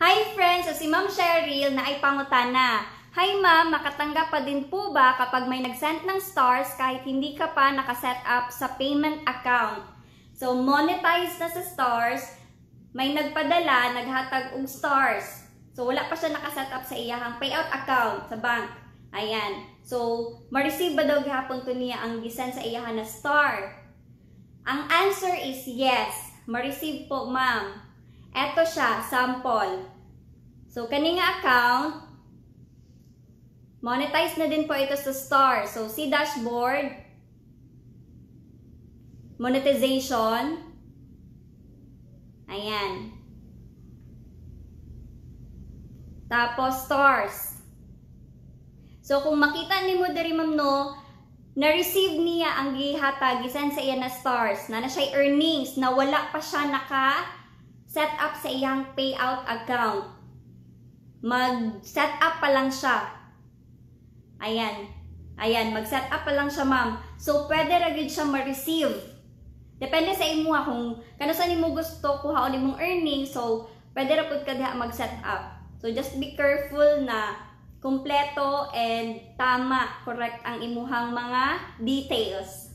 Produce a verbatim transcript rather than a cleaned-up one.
Hi friends! So si Ma'am Cheryl na ay pangutana. Hi Ma'am, makatanggap pa din po ba kapag may nag-send ng stars kahit hindi ka pa nakaset up sa payment account? So monetize na sa stars, may nagpadala, naghatag og stars. So wala pa siya nakaset up sa iyahang payout account sa bank. Ayan. So ma-receive ba daw gihapon to niya ang gisend sa iyahan na star? Ang answer is yes. Ma-receive po Ma'am. Eto siya, sample. So, kani nga account, monetize na din po ito sa store. So, si dashboard, monetization, ayan. Tapos, stores. So, kung makita ni mo dari Ma'am no, na-receive niya ang gihatag, gisan sa iya na stores, na na siya earnings, na wala pa siya naka- set up sa iyang payout account. Mag-set up pa lang siya. Ayan. Ayan, mag-set up pa lang siya, Ma'am. So, pwede ra gyud siya ma-receive. Depende sa imo kung kano sa nimo gusto kuhaon imong earning. So, pwede ra pud ka diha mag-set up. So, just be careful na kumpleto and tama, correct ang imuhang mga details.